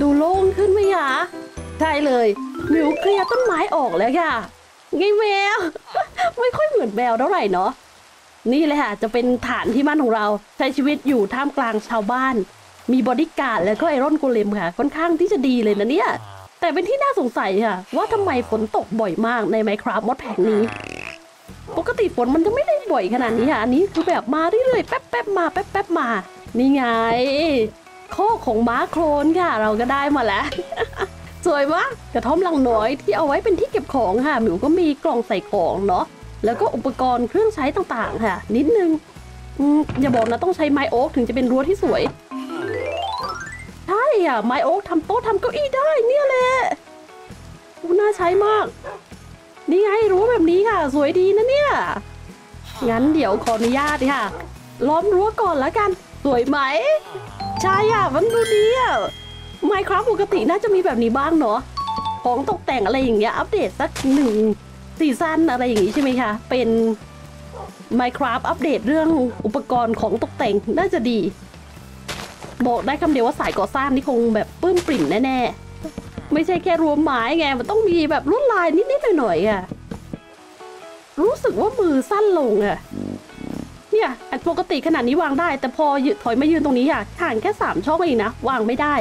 ดูโล่งขึ้นไหมยะใช่เลยหมิวเคลียร์ต้นไม้ออกแล้วยะไงแมวไม่ค่อยเหมือนแมวเท่าไหร่เนาะนี่เลยค่ะจะเป็นฐานที่มั่นของเราใช้ชีวิตอยู่ท่ามกลางชาวบ้านมีบอดี้การ์ดแล้วก็ไอรอนโกเลมค่ะค่อนข้างที่จะดีเลยนะเนี่ยแต่เป็นที่น่าสงสัยค่ะว่าทำไมฝนตกบ่อยมากใน Minecraft มอดแพคนี้ปกติฝนมันจะไม่ได้บ่อยขนาดนี้ค่ะอันนี้คือแบบมาเรื่อยๆแป๊บๆมาแป๊บๆมานี่ไงโคกของม้าโคลนค่ะเราก็ได้มาแล้ว สวยมากกระท่อมหลังน้อยที่เอาไว้เป็นที่เก็บของค่ะหมิวก็มีกล่องใส่ของเนาะแล้วก็อุปกรณ์เครื่องใช้ต่างๆค่ะนิดนึงอย่าบอกนะต้องใช้ไม้โอ๊กถึงจะเป็นรั้วที่สวยใช่อ่ะไม้โอ๊กทำโต๊ะทำเก้าอี้ได้เนี่ยแหละน่าใช้มากนี่ไงรั้วแบบนี้ค่ะสวยดีนะเนี่ยงั้นเดี๋ยวขออนุญาตค่ะล้อมรั้วก่อนแล้วกันสวยไหมใช่อ่ะมันดูดีอ่ะMinecraft ปกติน่าจะมีแบบนี้บ้างเนาะของตกแต่งอะไรอย่างเงี้ยอัปเดตสัก1 ซีซั่นอะไรอย่างงี้ใช่ไหมคะเป็น Minecraft อัปเดตเรื่องอุปกรณ์ของตกแต่งน่าจะดีบอกได้คำเดียวว่าสายก่อสร้างนี่คงแบบปื้มปริ่มแน่ๆไม่ใช่แค่รวมไม้ไงมันต้องมีแบบลวดลายนิดๆหน่อยๆอ่ะรู้สึกว่ามือสั้นลงอ่ะเนี่ยปกติขนาดนี้วางได้แต่พอถอยมายืนตรงนี้ค่ะห่างแค่3 ช่องเองนะวางไม่ได้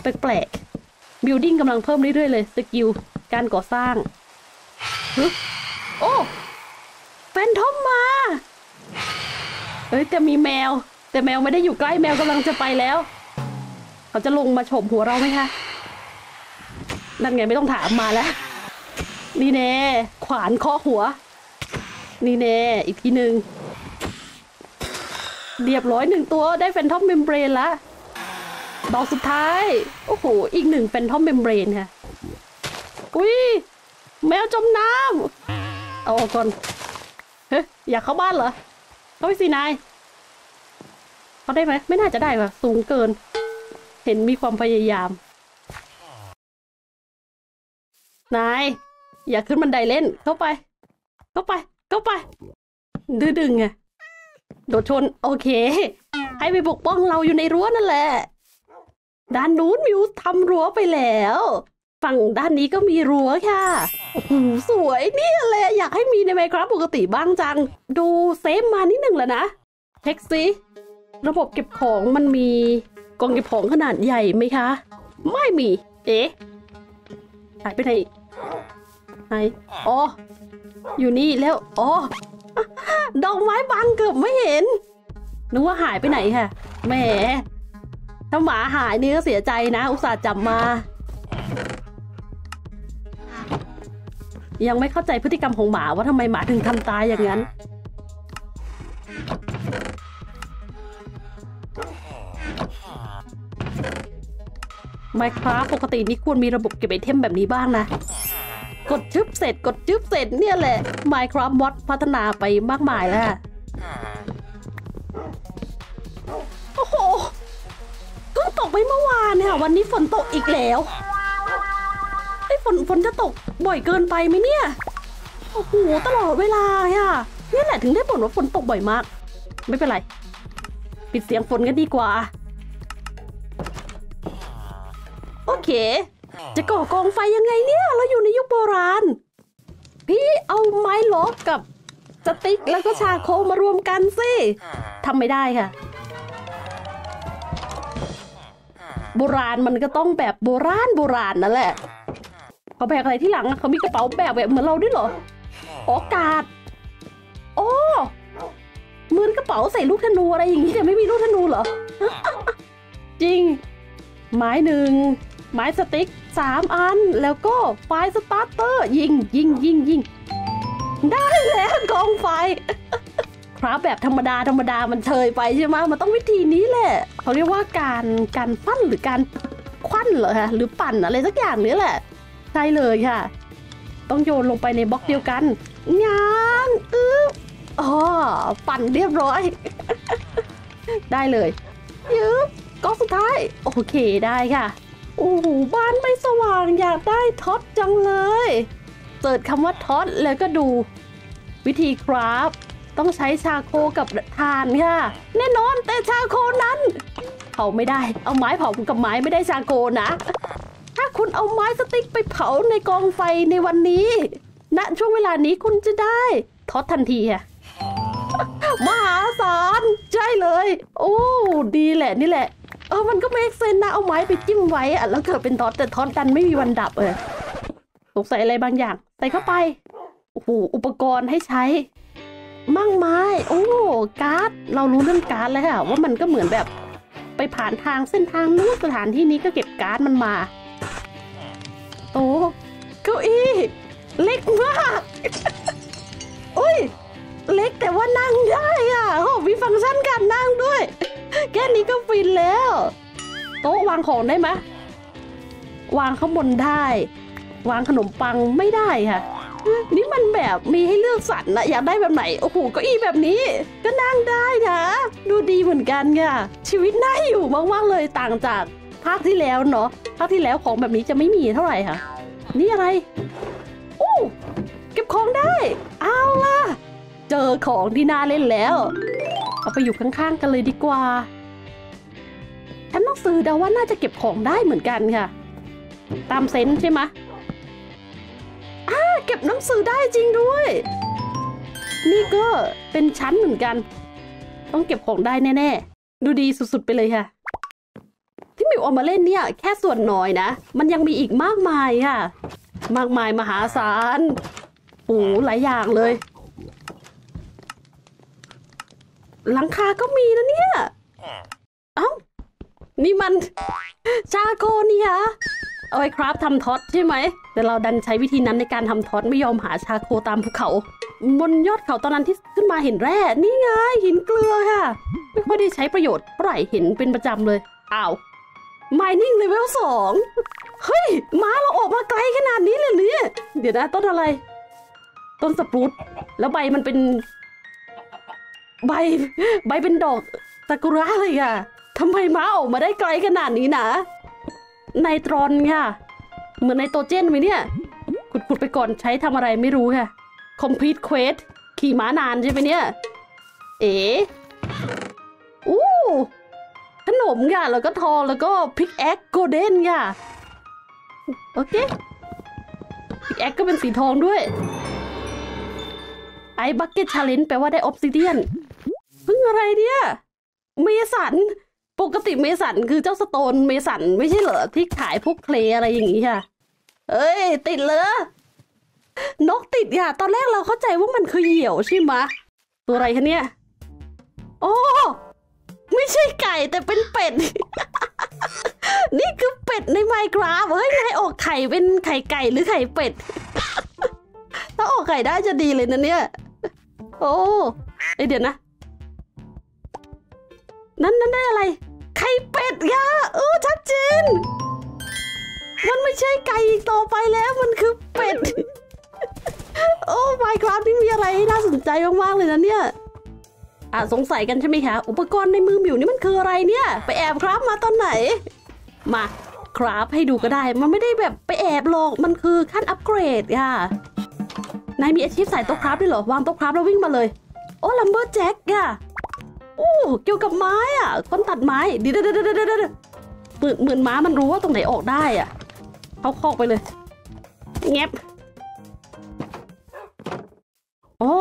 แปลกๆ building กำลังเพิ่มเรื่อยๆเลยสกิลการก่อสร้างโอ้แฟนทอมมาเฮ้ยแต่มีแมวแต่แมวไม่ได้อยู่ใกล้แมวกำลังจะไปแล้วเขาจะลงมาฉบหัวเราไหมคะนั่นไงไม่ต้องถามมาแล้วนี่แน่ขวานเคาะหัวนี่แน่อีกทีหนึ่งเรียบร้อย1 ตัวได้แฟนทอมเมมเบรนละดอกสุดท้ายโอ้โหอีก1แฟนทอมเมมเบรนค่ะอุ้ยแมวจมน้ำเอาออกก่อนเฮ้ยอยากเข้าบ้านเหรอเข้าไปสินายเขาได้ไหมไม่น่าจะได้ป่ะสูงเกินเห็นมีความพยายามนายอย่าขึ้นบันไดเล่นเข้าไปดื้อดึงไงโดดชนโอเคให้ไปปกป้องเราอยู่ในรั้วนั่นแหละด้านนู้นมิวทำรั้วไปแล้วฝั่งด้านนี้ก็มีรั้วค่ะโอ้โหสวยนี่เลยอยากให้มีใน Minecraft ปกติบ้างจังดูเซฟมานิดหนึ่งแล้วนะเช็คซิระบบเก็บของมันมีกล่องเก็บของขนาดใหญ่ไหมคะไม่มีเอ๊ะหายไปไหนอ๋ออยู่นี่แล้วอ๋อดอกไม้บังเกือบไม่เห็นนึกว่าหายไปไหนค่ะแหมถ้าหมาหายนี่ก็เสียใจนะอุตส่าห์จับมายังไม่เข้าใจพฤติกรรมของหมาว่าทำไมหมาถึงทำตายอย่างนั้นMinecraft ปกตินี่ควรมีระบบเก็บไอเทมแบบนี้บ้างนะกดจึ๊บเสร็จเนี่ยแหละ Minecraft มอดพัฒนาไปมากมายแล้วโอ้โหเพิ่งตกไปเมื่อวานเนี่ยวันนี้ฝนตกอีกแล้วไอ้ฝนจะตกบ่อยเกินไปไหมเนี่ยโอ้โหตลอดเวลาค่ะนี่แหละถึงได้บ่นว่าฝนตกบ่อยมากไม่เป็นไรปิดเสียงฝนกันดีกว่าโอเคจะก่อกองไฟยังไงเนี่ยเราอยู่ในยุคโบราณพี่เอาไม้ล็อกกับสติ๊กแล้วก็ชาโคมารวมกันสิทำไม่ได้ค่ะโบราณมันก็ต้องแบบโบราณนั่นแหละเขาแบกอะไรที่หลังเขามีกระเป๋าแบบเหมือนเราด้วยเหรออกาดโอ้เหมือนกระเป๋าใส่ลูกธนูอะไรอย่างนี้แต่ไม่มีลูกธนูเหรอจริงไม้1ไม้สติ๊ก3 อันแล้วก็ไฟสตาร์เตอร์ยิงได้แล้วกองไฟครับแบบธรรมดามันเชยไปใช่ไหมมันต้องวิธีนี้แหละเขาเรียกว่าการปั้นหรือการควั้นเหรอคะหรือปั่นอะไรสักอย่างนี้แหละใช่เลยค่ะต้องโยนลงไปในบล็อกเดียวกันง้างอ๋อปั่นเรียบร้อย ได้เลยยืบก็สุดท้ายโอเคได้ค่ะโอ้โหบ้านไม่สว่างอยากได้ท็อตจังเลยเปิดคำว่าท็อตแล้วก็ดูวิธีคราฟต้องใช้ชาโคกับถ่านค่ะแน่นอนแต่ชาโคนั้น เผาไม่ได้เอาไม้เผากับไม้ไม่ได้ชาโกนะถ้าคุณเอาไม้สติ๊กไปเผาในกองไฟในวันนี้ณช่วงเวลานี้คุณจะได้ทอดทันทีค่ะมหาศาลใช่เลยโอ้ดีแหละนี่แหละมันก็เมคเซนนะเอาไม้ไปจิ้มไว้แล้วเกิดเป็นทอดแต่ทอดกันไม่มีวันดับสงสัยอะไรบางอย่างใส่เข้าไปโอ้โหอุปกรณ์ให้ใช้มั่งไม้โอ้การ์ดเรารู้เรื่องการ์ดแล้วค่ะว่ามันก็เหมือนแบบไปผ่านทางเส้นทางนู้นสถานที่นี้ก็เก็บการ์ดมันมาโอ้เก้าอี้เล็กมากอุ้ยเล็กแต่ว่านั่งได้อ่ะโอ้มีฟังก์ชันการนั่งด้วยแค่นี้ก็ฟินแล้วโต๊ะวางของได้ไหมวางข้างบนได้วางขนมปังไม่ได้ค่ะนี่มันแบบมีให้เลือกสรรนะอยากได้แบบไหนโอ้โหเก้าอี้แบบนี้ก็นั่งได้นะดูดีเหมือนกันค่ะชีวิตน่าอยู่มากๆเลยต่างจากภาคที่แล้วเนาะภาคที่แล้วของแบบนี้จะไม่มีเท่าไหร่ค่ะนี่อะไรโอ้เก็บของได้เอาล่ะเจอของที่น่าเล่นแล้วเอาไปอยู่ข้างๆกันเลยดีกว่าฉันต้องซื้อเดาว่าน่าจะเก็บของได้เหมือนกันค่ะตามเซนใช่ไหมเก็บหนังสือได้จริงด้วยนี่ก็เป็นชั้นเหมือนกันต้องเก็บของได้แน่ๆดูดีสุดๆไปเลยค่ะที่มิวเอามาเล่นเนี่ยแค่ส่วนน้อยนะมันยังมีอีกมากมายค่ะมากมายมหาศาลโอ้หลายอย่างเลยหลังคาก็มีนะเนี่ยเอ้านี่มันชาโกนี่ค่ะเอาไว้ครับทำท็อตใช่ไหมแต่เราดันใช้วิธีนั้นในการทำท็อตไม่ยอมหาชาโคตามภูเขาบนยอดเขาตอนนั้นที่ขึ้นมาเห็นแร่นี่ไงหินเกลือค่ะไม่ค่อยได้ใช้ประโยชน์เท่าไหร่เห็นเป็นประจำเลยอ้าว Mining Level 2เฮ้ยม้าเราออกมาไกลขนาดนี้เลยเนี่ยเดี๋ยวนะต้นอะไรต้นสปรูตแล้วใบมันเป็นใบเป็นดอกซากุระเลยค่ะทำไมม้าออกมาได้ไกลขนาดนี้นะไนตรอนค่ะเหมือนไนโตรเจนไหมเนี่ยขุดไปก่อนใช้ทำอะไรไม่รู้ค่ะ Complete Quest ขี่ม้านานใช่ไหมเนี่ยเอ๋อู้ขนมค่ะแล้วก็ทองแล้วก็พิกแอคโกลเด้นค่ะโอเคพิกแอคก็เป็นสีทองด้วยไอบักเก็ตชาเลนจ์แปลว่าได้ออฟซิเดียนเพิ่งอะไรเนี่ยเมสันปกติเมสันคือเจ้าสโตนเมสันไม่ใช่เหรอที่ขายพวกเคลอะไรอย่างนี้ค่ะเอ้ยติดเลยนกติดค่ะตอนแรกเราเข้าใจว่ามันคือเหยี่ยวใช่ไหมตัวอะไรคะเนี่ยโอ้ไม่ใช่ไก่แต่เป็นเป็ด นี่คือเป็ดในไมน์คราฟต์เฮ้ยนายออกไข่เป็นไข่ไก่หรือไข่เป็ด ถ้าออกไข่ได้จะดีเลยนะเนี่ยโอ้เดี๋ยวนะนั่นได้อะไรไข่เป็ดค่ะชัดเจนมันไม่ใช่ไก่อีกต่อไปแล้วมันคือเป็ด โอ้ไมน์คราฟต์นี่มีอะไรน่าสนใจมากๆเลยนะเนี่ยสงสัยกันใช่ไหมคะอุปกรณ์ในมือมิวนี่มันคืออะไรเนี่ยไปแอบคราฟมาตอนไหนมาคราฟให้ดูก็ได้มันไม่ได้แบบไปแอบหรอกมันคือขั้นอัปเกรดค่ะนายมีอาชีพสายโต๊ะคราฟด้วยเหรอวางโต๊ะคราฟแล้ววิ่งมาเลยโอ้ลัมเบอร์แจ็คค่ะโอ้เกี่ยวกับไม้อ่ะคนตัดไม้เดี๋ยวเหมือนม้ามันรู้ว่าตรงไหนออกได้อ่ะเขาคอกไปเลยแงบโอ้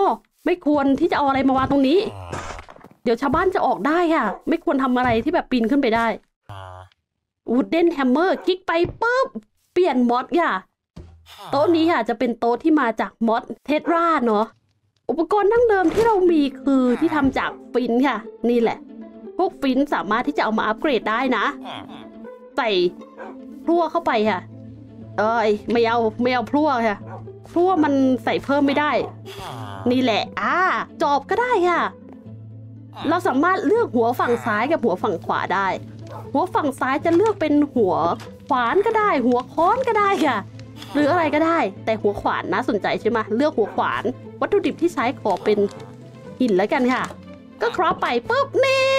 ไม่ควรที่จะเอาอะไรมาวางตรงนี้เดี๋ยวชาวบ้านจะออกได้ค่ะไม่ควรทำอะไรที่แบบปีนขึ้นไปได้วูดเดนแฮมเมอร์คลิกไปปุ๊บเปลี่ยนมอดค่ะโต๊ะนี้ค่ะจะเป็นโต๊ะที่มาจากมอดเทสราเนาะอุปกรณ์ดั้งเดิมที่เรามีคือที่ทำจากฟินค่ะนี่แหละพวกฟินสามารถที่จะเอามาอัปเกรดได้นะใส่พลั่วเข้าไปค่ะไม่เอาพลั่วค่ะพลั่วมันใส่เพิ่มไม่ได้นี่แหละจอบก็ได้ค่ะเราสามารถเลือกหัวฝั่งซ้ายกับหัวฝั่งขวาได้หัวฝั่งซ้ายจะเลือกเป็นหัวขวานก็ได้หัวค้อนก็ได้ค่ะหรืออะไรก็ได้แต่หัวขวานน่าสนใจใช่ไหมเลือกหัวขวานวัตถุดิบที่ใช้ขอเป็นหินแล้วกันค่ะก็คราฟไปปุ๊บนี่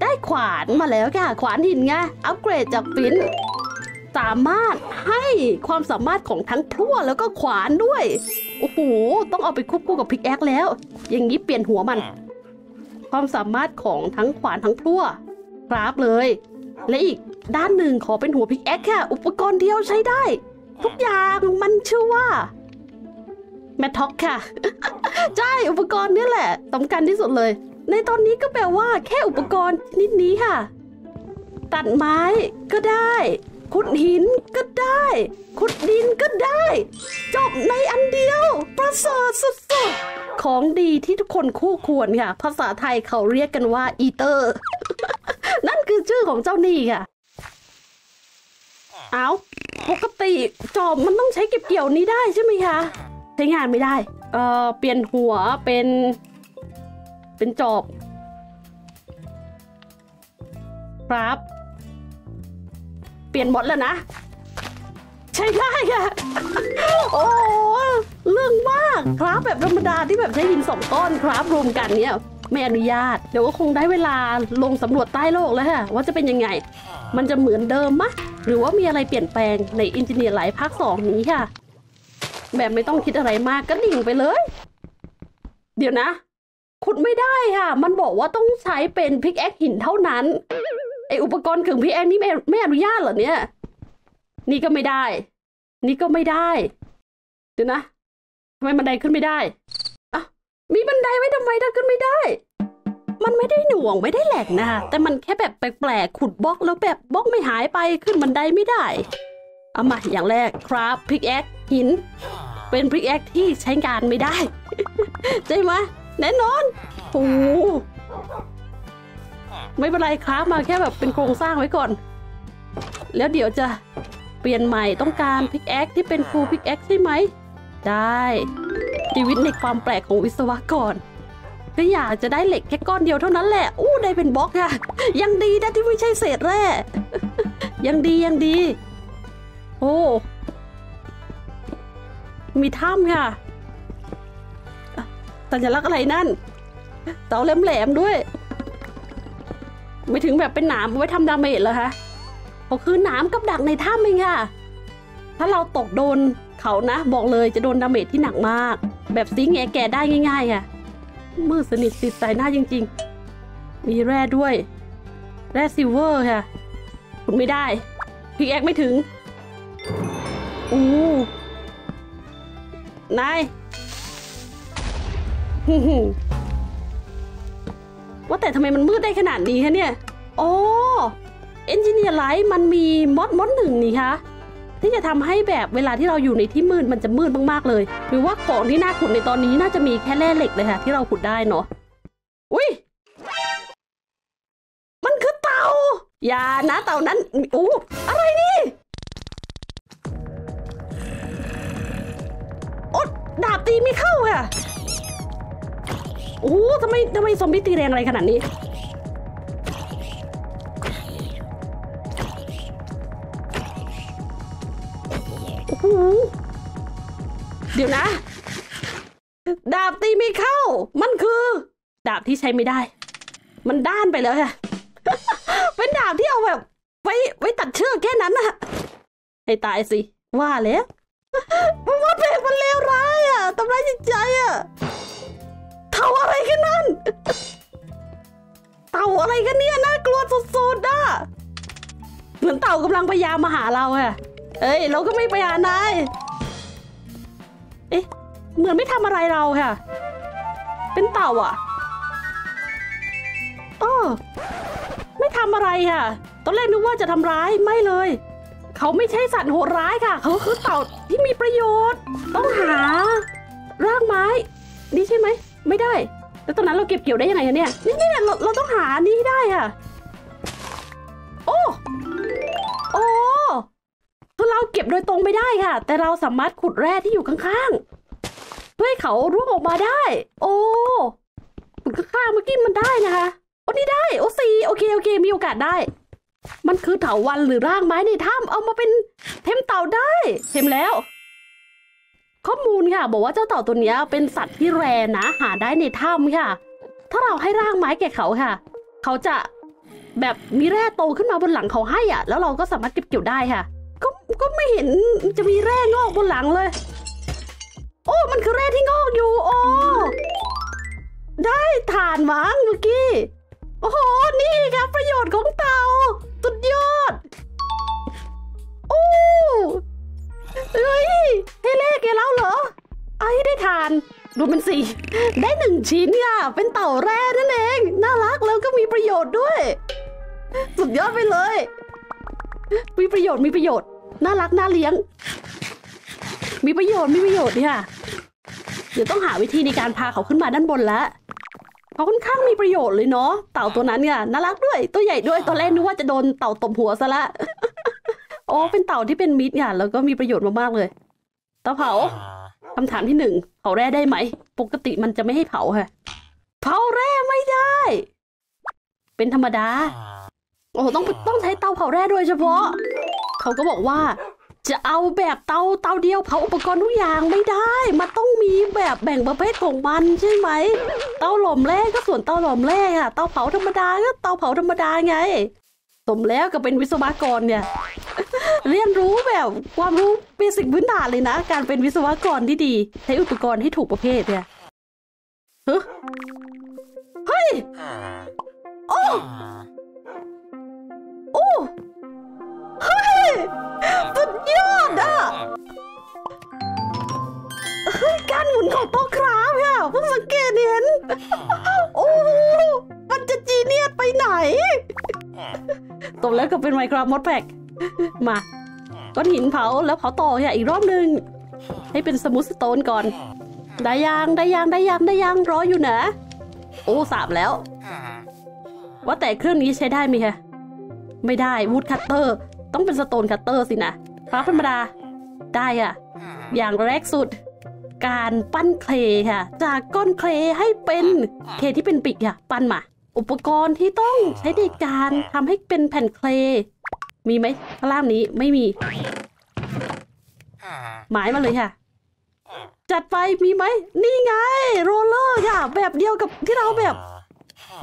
ได้ขวานมาแล้วค่ะขวานหินไงอัปเกรดจากฟินสามารถให้ความสามารถของทั้งทั่วแล้วก็ขวานด้วยโอ้โหต้องเอาไปควบคู่กับพิกแอคแล้วอย่างนี้เปลี่ยนหัวมันความสามารถของทั้งขวานทั้งพลั่ว กราฟเลยและอีกด้านหนึ่งขอเป็นหัวพิกแอคค่ะอุปกรณ์เดียวใช้ได้ทุกอย่างมันชื่อว่าแมทท็อกค่ะใช่อุปกรณ์นี่แหละสำคัญที่สุดเลยในตอนนี้ก็แปลว่าแค่อุปกรณ์นิดนี้ค่ะตัดไม้ก็ได้ขุดหินก็ได้ขุดดินก็ได้จบในอันเดียวประเสริฐสุดๆของดีที่ทุกคนคู่ควรค่ะภาษาไทยเขาเรียกกันว่าอีเตอร์ นั่นคือชื่อของเจ้านี่ค่ะเอาปกติจอบมันต้องใช้เก็บเกี่ยวนี้ได้ใช่ไหมคะใช้งานไม่ได้เปลี่ยนหัวเป็นจอบครับเปลี่ยนหมดแล้วนะใช้ได้ค่ะโอ้เรื่องมากครับแบบธรรมดาที่แบบใช้หินสองก้อนครับรวมกันเนี่ยไม่อนุญาตเดี๋ยวก็คงได้เวลาลงสำรวจใต้โลกแล้วค่ะว่าจะเป็นยังไงมันจะเหมือนเดิมมะหรือว่ามีอะไรเปลี่ยนแปลงใน Engineer's Life ภาค 2 นี้ค่ะแบบไม่ต้องคิดอะไรมากก็ดิ่งไปเลยเดี๋ยวนะขุดไม่ได้ค่ะมันบอกว่าต้องใช้เป็นพิกแอคหินเท่านั้นไออุปกรณ์ขึงพิกแอคนี่ไม่อนุญาตเหรอเนี่ยนี่ก็ไม่ได้นี่ก็ไม่ได้เดี๋ยวนะทำไมบันไดขึ้นไม่ได้อ่ะมีบันไดไว้ทำไมถ้าขึ้นไม่ได้มันไม่ได้หน่วงไม่ได้แหลกนะคะแต่มันแค่แบบแปลกๆขุดบล็อกแล้วแบบบล็อกไม่หายไปขึ้นบันไดไม่ได้เอามาอย่างแรกครับพิกแอคหินเป็นพิกแอคที่ใช้งานไม่ได้ ใช่ไหมแน่นอนโอ้ไม่เป็นไรครับมาแค่แบบเป็นโครงสร้างไว้ก่อนแล้วเดี๋ยวจะเปลี่ยนใหม่ต้องการพิกแอคที่เป็นฟูลพิกแอคใช่ไหมได้ชีวิตในความแปลกของวิศวกรก็อยากจะได้เหล็กแค่ก้อนเดียวเท่านั้นแหละอู้ได้เป็นบล็อกค่ะยังดีนะที่ไม่ใช่เศษแร่ ยังดีโอ้มีถ้ำค่ะสัญลักษณ์อะไรนั่นเสาแหลมๆด้วยไม่ถึงแบบเป็นหนามไว้ทำดาเมจเหรอคะเขาคือหนามกับดักในถ้ำเองค่ะถ้าเราตกโดนเขานะบอกเลยจะโดนดาเมจที่หนักมากแบบซีแงแก่ได้ง่ายๆค่ะมืดสนิทติดสายหน้าจริงๆมีแร่ด้วยแร่ซิลเวอร์ค่ะขุดไม่ได้พิกแอคไม่ถึงอู้นายว่าแต่ทำไมมันมืดได้ขนาดนี้คะเนี่ยโอ้ Engineer's Life มันมีมอดหนึ่งนี่คะที่จะทำให้แบบเวลาที่เราอยู่ในที่มืดมันจะมืดมากๆเลยหรือว่าของที่น่าขุดในตอนนี้น่าจะมีแค่แร่เหล็กเลยค่ะที่เราขุดได้เนาะอุ้ยมันคือเต่าอย่านะเต่านั้นอู้อะไรนี่อดดาบตีไม่เข้าค่ะโอ้ทำไมซอมบี้ตีแรงอะไรขนาดนี้โอ้โหเดี๋ยวนะดาบตีไม่เข้ามันคือดาบที่ใช้ไม่ได้มันด้านไปแล้วค่ะ เป็นดาบที่เอาแบบไว้ตัดเชือกแค่นั้นนะให้ตายสิว่าแล้ว มันเลวร้ายอ่ะทำร้ายจิตใจอ่ะเต่าอะไรกันนั่นเต่าอะไรกันเนี่ยน่ากลัวสุดๆนะเหมือนเต่ากำลังพยายามมาหาเราอะเอ้ยเราก็ไม่ไปหานายเอ๊ะเหมือนไม่ทำอะไรเราค่ะเป็นเต่าอะไม่ทำอะไรค่ะตอนแรกนึกว่าจะทำร้ายไม่เลยเขาไม่ใช่สัตว์โหดร้ายค่ะเขาคือเต่าที่มีประโยชน์ต้องหารากไม้นี่ใช่ไหมไม่ได้แล้วตอนนั้นเราเก็บเกี่ยวได้ยังไงเนี่ยนี่เราต้องหานี่ได้ค่ะโอ้คือเราเก็บโดยตรงไม่ได้ค่ะแต่เราสามารถขุดแร่ที่อยู่ข้างๆเพื่อให้เขาร่วงออกมาได้โอ้ขุดข้างๆเมื่อกี้มันได้นะคะโอ้นี่ได้โอ้สีโอเคมีโอกาสได้มันคือเถาวัลย์หรือรากไม้ในถ้ำเอามาเป็นเทมเต่าได้เทมแล้วข้อมูลค่ะบอกว่าเจ้าเต่าตัวนี้เป็นสัตว์ที่แรนะหาได้ในถ้ำค่ะถ้าเราให้รากไม้แก่เขาค่ะเขาจะแบบมีแร่โตขึ้นมาบนหลังเขาให้อ่ะแล้วเราก็สามารถเก็บเกี่ยวได้ค่ะก็ไม่เห็นจะมีแร่งอกบนหลังเลยโอ้มันคือแร่ที่งอกอยู่โอ้ได้ฐานวางเมื่อกี้ อ้โหนี่ครับประโยชน์ของเตาสุดยอดโอ้เฮ้ยให้เลขแกแล้วเหรอเอาให้ได้ทานดูเป็นสี่ได้หนึ่งชิ้นค่ะเป็นเต่าแร่นั่นเองน่ารักแล้วก็มีประโยชน์ด้วยสุดยอดไปเลยมีประโยชน์น่ารักน่าเลี้ยงมีประโยชน์เนี่ยเดี๋ยวต้องหาวิธีในการพาเขาขึ้นมาด้านบนแล้วเขาค่อนข้างมีประโยชน์เลยเนาะเต่าตัวนั้นเนี่ยน่ารักด้วยตัวใหญ่ด้วยตอนแรกนึกว่าจะโดนเต่าตบหัวซะละโอ้เป็นเต่าที่เป็นมิตรเนี่ยแล้วก็มีประโยชน์มากๆเลยเต่าเผาคำถามที่หนึ่งเผาแร่ได้ไหมปกติมันจะไม่ให้เผาค่ะเผาแร่ไม่ได้เป็นธรรมดาโอ้ต้องใช้เตาเผาแร่โดยเฉพาะเขาก็บอกว่าจะเอาแบบเตาเดียวเผาอุปกรณ์ทุกอย่างไม่ได้มันต้องมีแบบแบ่งประเภทของมันใช่ไหมเตาหลอมแร่ก็ส่วนเตาหลอมแร่ค่ะเตาเผาธรรมดาก็เตาเผาธรรมดาไงสมแล้วก็เป็นวิศวกรเนี่ยเรียนรู้แบบความรู้เบสิกพื้นฐานเลยนะการเป็นวิศวกรที่ดีใช้อุปกรณ์ให้ถูกประเภทเนี่ยเฮ้ยโอ้โอ้เฮ้ยสุดยอดอ่ะเฮ้ยการหมุนของโต๊ะคราฟค่ะเพิ่งสังเกตเห็นโอ้มันจะจีเนียสไปไหนตบแล้วก็เป็นไมโครมอดแพ็กมาก้อนหินเผาแล้วเผาต่ออีกรอบหนึ่งให้เป็นสมูทสโตนก่อนได้ยางร้อยอยู่นะโอ้สามแล้วว่าแต่เครื่องนี้ใช้ได้ไหมคะไม่ได้วูดคัตเตอร์ต้องเป็นสโตนคัตเตอร์สินะคราฟธรรมดาได้อ่ะอย่างแรกสุดการปั้นเคลค่ะจากก้อนเคลให้เป็นเคที่เป็นปิกค่ะปั้นมาอุปกรณ์ที่ต้องใช้ในการทำให้เป็นแผ่นเคลมีไหมข้างล่างนี้ไม่มีหมายมาเลยค่ะจัดไปมีไหมนี่ไงโรลเลอร์ค่ะแบบเดียวกับที่เราแบบ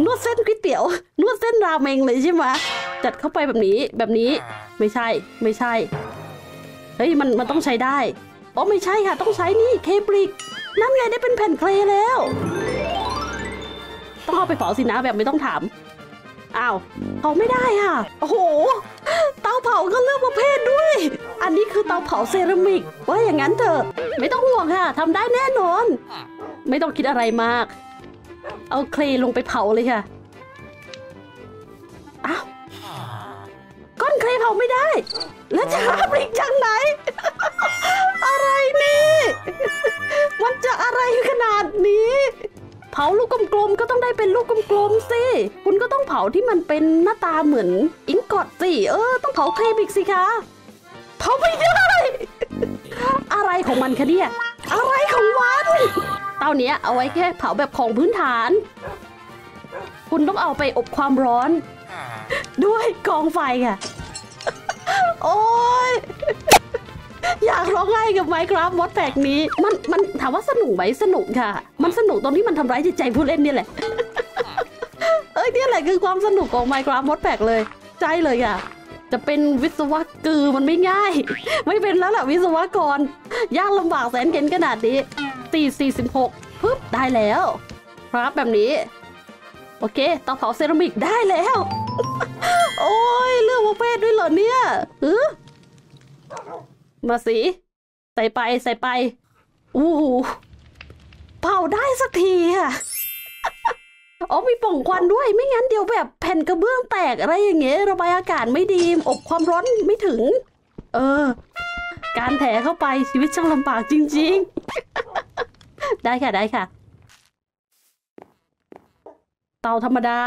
นวดเส้นก๋วยเตี๋ยวนวดเส้นราเมงเลยใช่ไหมจัดเข้าไปแบบนี้ไม่ใช่เฮ้ยมันต้องใช้ได้อ๋อไม่ใช่ค่ะต้องใช้นี่เคบริกนั่นไงได้เป็นแผ่นเคลแล้วต้องเอาไปเผาสินะแบบไม่ต้องถามอ้าวเผาไม่ได้ค่ะโอ้โหเตาเผาก็เลือกประเภทด้วยอันนี้คือเตาเผาเซรามิกว่าอย่างนั้นเถอะไม่ต้องห่วงค่ะทำได้แน่นอนไม่ต้องคิดอะไรมากเอาเคลลงไปเผาเลยค่ะอ้าวก้อนเคลเผาไม่ได้แล้วจะหาบริกจากไหนอะไรนี่มันจะอะไรขนาดนี้เผาลูกกลมๆก็ต้องได้เป็นลูกกลมๆสิคุณก็ต้องเผาที่มันเป็นหน้าตาเหมือนอิงกอดสิต้องเผาเคลบิกสิคะเผาไม่ได้อะไรของมันคะเนี่ยอะไรของมันเตาเนี้ยเอาไว้แค่เผาแบบของพื้นฐานคุณต้องเอาไปอบความร้อนด้วยกองไฟค่ะโอ้ยอยากร้องไห้กับ Minecraft Mod Pack นี้มันถามว่าสนุกไหมสนุกค่ะมันสนุกตรงที่มันทำร้ายจิตใจผู้เล่นนี่แหละนี่แหละคือความสนุกของ Minecraft Mod Pack เลยใจเลยค่ะจะเป็นวิศวกรมันไม่ง่ายไม่เป็นแล้วแหละวิศวกรยากลำบากแสนเข็ญขนาดนี้446ปึ๊บได้แล้วครับแบบนี้โอเคเตาเผาเซรามิกได้แล้วโอ้ยเลือกประเภทด้วยเหรอเนี่ยมาสิใส่ไปอู้หูเผาได้สักทีค่ะอ๋อมีป่องควันด้วยไม่งั้นเดี๋ยวแบบแผ่นกระเบื้องแตกอะไรอย่างเงี้ยระบายอากาศไม่ดีอบความร้อนไม่ถึงการแถเข้าไปชีวิตช่างลำบากจริงๆได้ค่ะเตาธรรมดา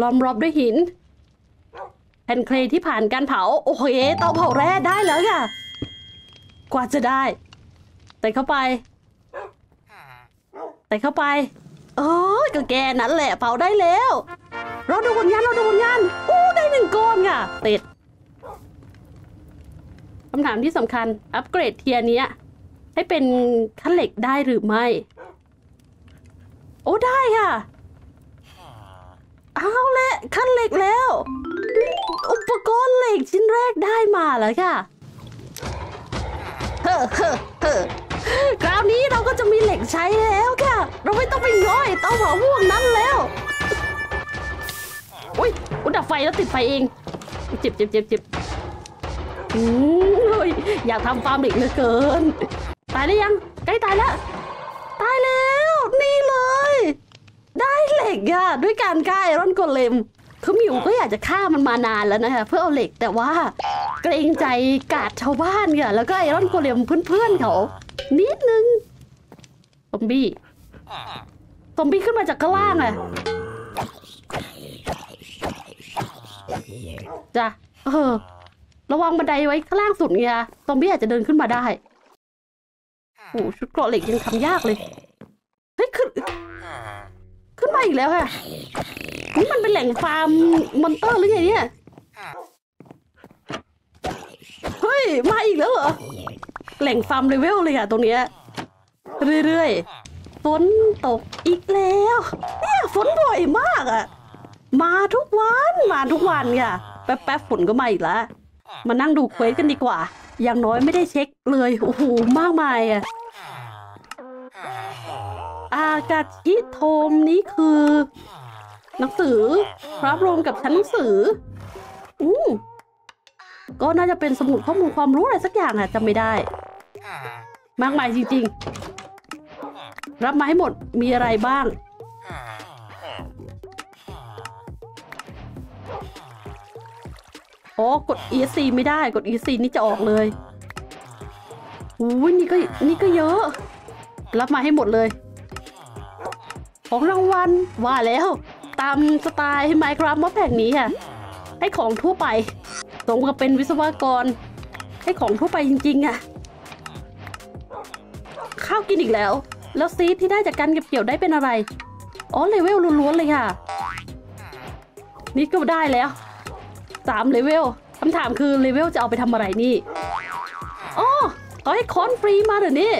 ล้อมรอบด้วยหินแผ่นเคลที่ผ่านการเผาโอ้โหเตาเผาแร่ได้แล้วค่ะกว่าจะได้ใส่เข้าไปก็แกนั้นแหละเผาได้แล้วเราดูผลงานอู้ได้หนึ่งก้อนค่ะติดคำถามที่สำคัญอัปเกรดเทียร์นี้ให้เป็นขั้นเหล็กได้หรือไม่โอ้ได้ค่ะเอาละขั้นเหล็กแล้วอุปกรณ์เหล็กชิ้นแรกได้มาแล้วค่ะคราวนี้เราก็จะมีเหล็กใช้แล้วค่ะเราไม่ต้องไปง้อเตาเผาพวกนั้นแล้ว โอ้ยอุดดับไฟแล้วติดไฟเองเจ็บเจ็บเจ็บเจ็บอยากทำฟาร์มอีกเหลือเกินตายได้ยังใกล้ตายแล้วตายแล้วนี่เลยได้เหล็กอะด้วยการฆ่าไอรอนโกเลมคือมิวก็อยากจะฆ่ามันมานานแล้วนะคะเพื่อเอาเหล็กแต่ว่าเกรงใจกาดชาวบ้านค่ะแล้วก็ไอรอนโกเลมเพื่อนๆเขานิดนึงซอมบี้ซอมบี้ขึ้นมาจากข้างล่างอะจ้ะระวังบันไดไว้ข้างล่างสุดไงซอมบี้อาจจะเดินขึ้นมาได้โอ้ชุดเกราะเหล็กยังทำยากเลยเฮ้ยขึ้นมาอีกแล้วค่ะนี่มันเป็นแหล่งฟาร์มมอนเตอร์หรือไงเนี่ยเฮ้ยมาอีกแล้วเหรอแหล่งฟาร์มเลเวลเลยค่ะตรงเนี้ยเรื่อยๆฝนตกอีกแล้วเนี่ยฝนบ่อยมากอ่ะมาทุกวันค่ะแป๊บๆฝนก็มาอีกแล้วมานั่งดูเควสกันดีกว่าอย่างน้อยไม่ได้เช็คเลยโอ้โหมากมายอะอากาชิโทมนี้คือหนังสือรับรวมกับชั้นหนังสือก็น่าจะเป็นสมุดข้อมูลความรู้อะไรสักอย่างอะจำไม่ได้มากมายจริงๆรับมาให้หมดมีอะไรบ้างอ๋อกด ESC ไม่ได้กด ESC นี่จะออกเลยอุ้ยนี่ก็เยอะรับมาให้หมดเลยของรางวัลว่าแล้วตามสไตล์ Minecraft ม็อบแผ่นนี้ค่ะให้ของทั่วไปตรงกับเป็นวิศวกรให้ของทั่วไปจริงๆอ่ะข้าวกินอีกแล้วซีดที่ได้จากการเก็บเกี่ยวได้เป็นอะไรอ๋อเลเวลล้วนๆเลยค่ะนี่ก็ได้แล้ว3เลเวลคำถามคือเลเวลจะเอาไปทำอะไรนี่อ๋อเขาให้ค้อนฟรีมาเดี๋ยวนี้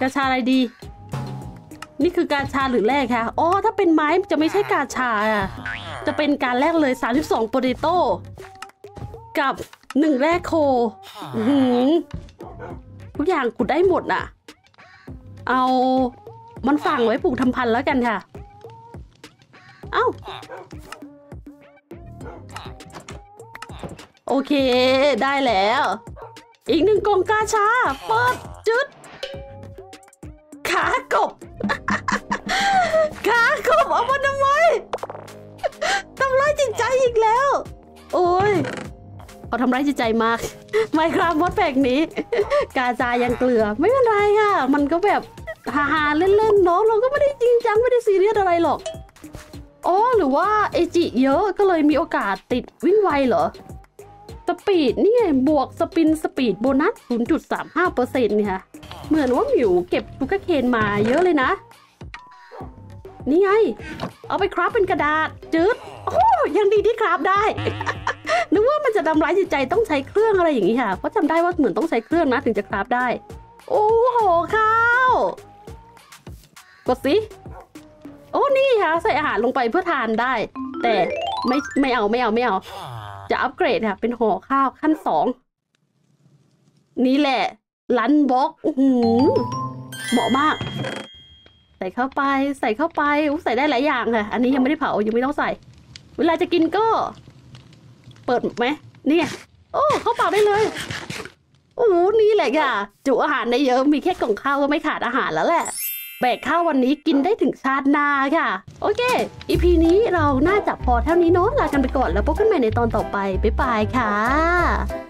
กาชาอะไรดีนี่คือกาชาหรือแลกค่ะอ๋อถ้าเป็นไม้จะไม่ใช่กาชาอ่ะจะเป็นการแลกเลย32โปเตโต้กับ1แลกโคทุกอย่างขุดได้หมดน่ะเอามันฝังไว้ปลูกทำพันธุ์แล้วกันค่ะเอ้าโอเคได้แล้วอีก1กองกาชาเปิดจุดขากบ ขากบเอามาทำไมทำร้ายจิตใจอีกแล้วโอ้ยเขาทำร้ายจิตใจมากไม่ครับมดแปลกนี้กาชายังเกลือไม่เป็นไรค่ะมันก็แบบฮาๆเล่นๆน้องเราก็ไม่ได้จริงจังไม่ได้ซีเรียสอะไรหรอกอ๋อหรือว่าเอจิเยอะก็เลยมีโอกาสติดวิ่งไวเหรอสปีดนี่ไงบวกสปินสปีดโบนัส 0.35% เนี่ยค่ะเหมือนว่าหมิวเก็บลูกเคนมาเยอะเลยนะนี่ไงเอาไปคราฟเป็นกระดาษจืดโอ้ยังดีที่คราฟได้ นึกว่ามันจะทำร้ายจิตใจต้องใช้เครื่องอะไรอย่างนี้ค่ะเพราะจำได้ว่าเหมือนต้องใช้เครื่องนะถึงจะคราฟได้โอ้โหข้าวกดสิโอ้นี่ค่ะใส่อาหารลงไปเพื่อทานได้แต่ไม่เอาจะอัปเกรดค่ะเป็นห่อข้าวขั้น2นี่แหละลันบ็อกเหมาะมากใส่เข้าไปใส่ได้หลายอย่างค่ะอันนี้ยังไม่ได้เผายังไม่ต้องใส่เวลาจะกินก็เปิดไหมนี่โอ้เข้าปากได้เลยโอ้นี่แหละค่ะจุอาหารได้เยอะมีแค่กล่องข้าวก็ไม่ขาดอาหารแล้วแหละแบกข้าววันนี้กินได้ถึงชาติหน้าค่ะโอเค EP นี้เราน่าจะพอเท่านี้เนาะลากันไปก่อนแล้วพบกันใหม่ในตอนต่อไปบ๊ายบายค่ะ